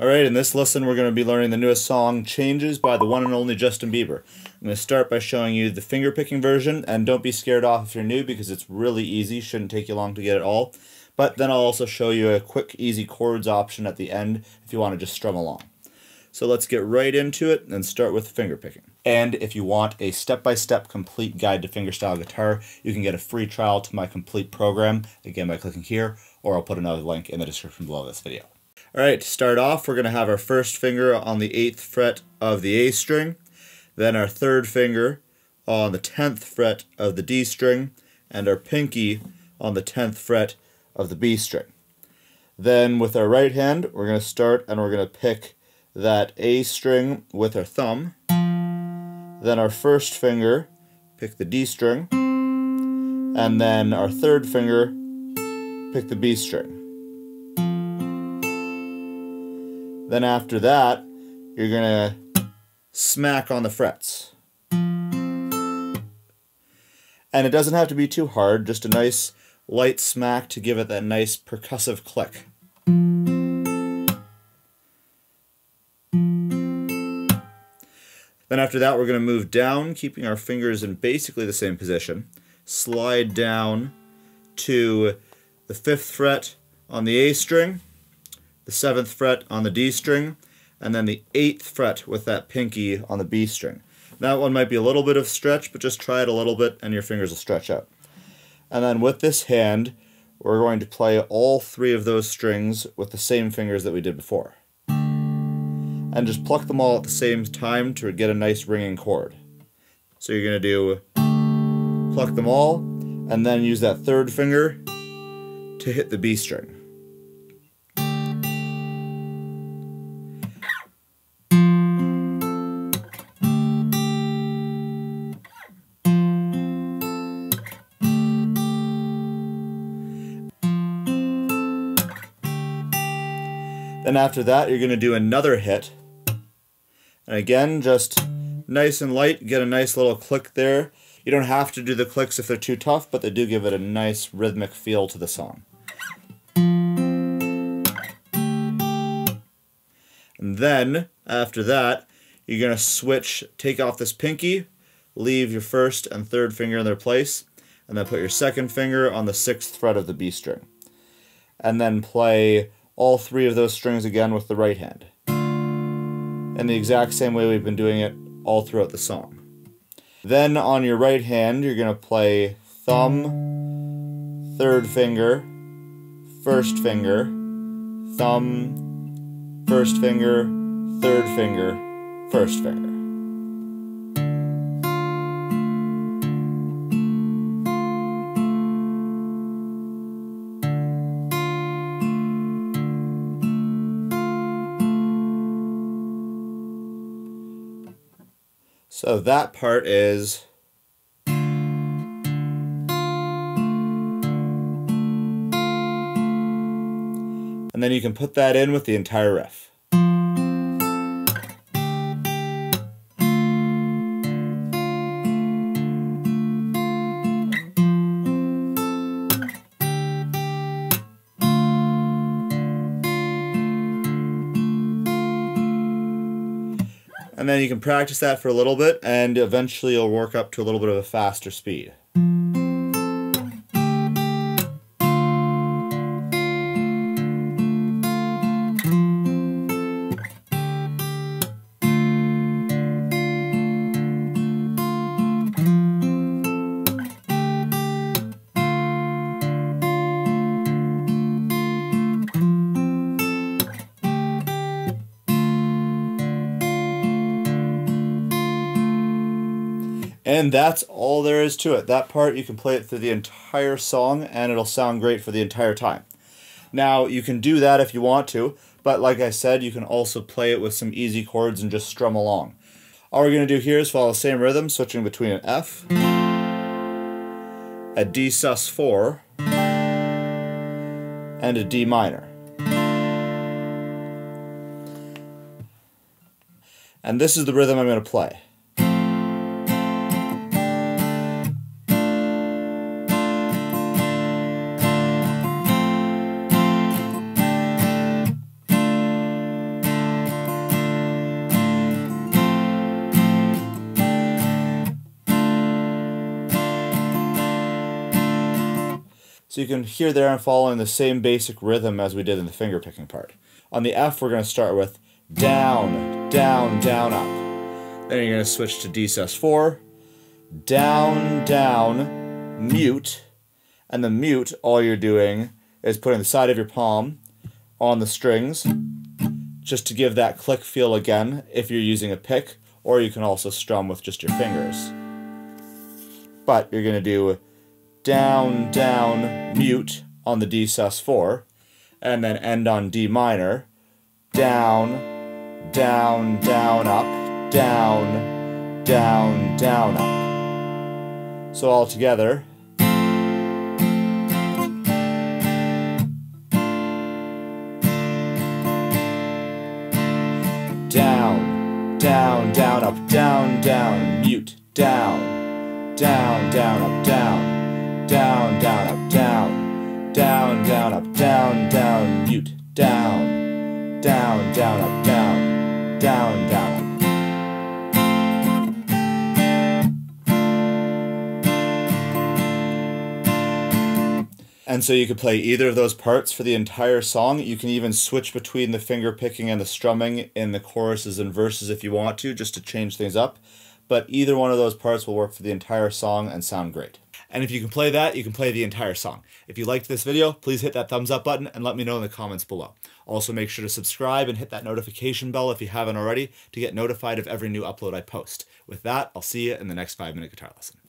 Alright, in this lesson we're going to be learning the newest song, Changes, by the one and only Justin Bieber. I'm going to start by showing you the finger-picking version, and don't be scared off if you're new because it's really easy, shouldn't take you long to get it all. But then I'll also show you a quick, easy chords option at the end if you want to just strum along. So let's get right into it and start with finger-picking. And if you want a step-by-step complete guide to fingerstyle guitar, you can get a free trial to my complete program, again by clicking here, or I'll put another link in the description below this video. Alright, to start off, we're going to have our first finger on the 8th fret of the A string, then our third finger on the 10th fret of the D string, and our pinky on the 10th fret of the B string. Then with our right hand, we're going to start and we're going to pick that A string with our thumb, then our first finger, pick the D string, and then our third finger, pick the B string. Then after that, you're gonna smack on the frets. And it doesn't have to be too hard, just a nice light smack to give it that nice percussive click. Then after that, we're gonna move down, keeping our fingers in basically the same position. Slide down to the 5th fret on the A string, the 7th fret on the D string, and then the 8th fret with that pinky on the B string. That one might be a little bit of stretch, but just try it a little bit and your fingers will stretch out. And then with this hand, we're going to play all three of those strings with the same fingers that we did before. And just pluck them all at the same time to get a nice ringing chord. So you're going to do pluck them all, and then use that third finger to hit the B string. Then after that, you're going to do another hit. And again, just nice and light, get a nice little click there. You don't have to do the clicks if they're too tough, but they do give it a nice rhythmic feel to the song. And then, after that, you're going to switch, take off this pinky, leave your first and third finger in their place, and then put your second finger on the 6th fret of the B string. And then play all three of those strings again with the right hand, in the exact same way we've been doing it all throughout the song. Then on your right hand, you're going to play thumb, third finger, first finger, thumb, first finger, third finger, first finger. So that part is... And then you can put that in with the entire riff. And then you can practice that for a little bit, and eventually you'll work up to a little bit of a faster speed. And that's all there is to it. That part, you can play it through the entire song and it'll sound great for the entire time. Now, you can do that if you want to, but like I said, you can also play it with some easy chords and just strum along. All we're going to do here is follow the same rhythm, switching between an F, a D sus4, and a D minor. And this is the rhythm I'm going to play. So you can hear there I'm following the same basic rhythm as we did in the finger picking part. On the F, we're going to start with down, down, down, up. Then you're going to switch to D sus4, down, down, mute. And the mute, all you're doing is putting the side of your palm on the strings just to give that click feel again if you're using a pick, or you can also strum with just your fingers. But you're going to do down, down, mute on the D sus4, and then end on D minor, down, down, down, up, down, down, down, up. So all together. Down, down, down, up, down, down, mute, down, down, down, up, down, down, down, up, down, down, up, down, mute, down, down, down, up, down, down, up. And so you could play either of those parts for the entire song. You can even switch between the finger picking and the strumming in the choruses and verses if you want to, just to change things up. But either one of those parts will work for the entire song and sound great. And if you can play that, you can play the entire song. If you liked this video, please hit that thumbs up button and let me know in the comments below. Also, make sure to subscribe and hit that notification bell if you haven't already to get notified of every new upload I post. With that, I'll see you in the next 5-minute guitar lesson.